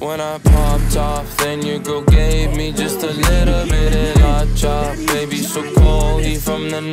When I popped off, then your girl gave me just a little bit of hot chop. Baby, so cold, he from the north.